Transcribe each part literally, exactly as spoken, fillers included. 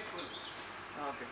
be full. Okay.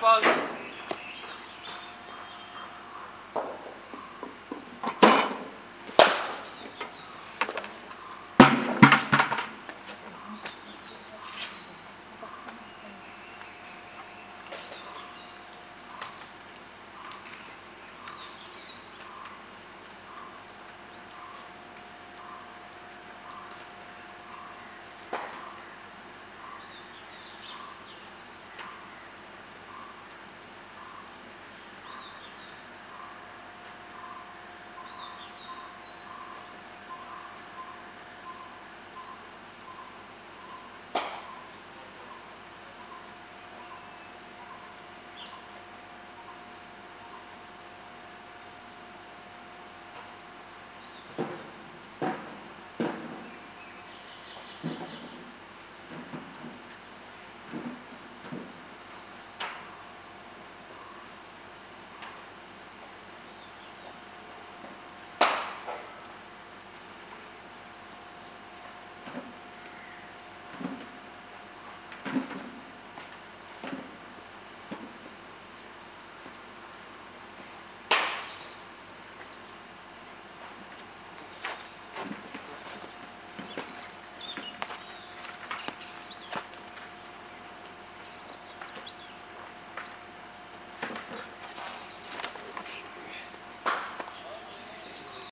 Pause.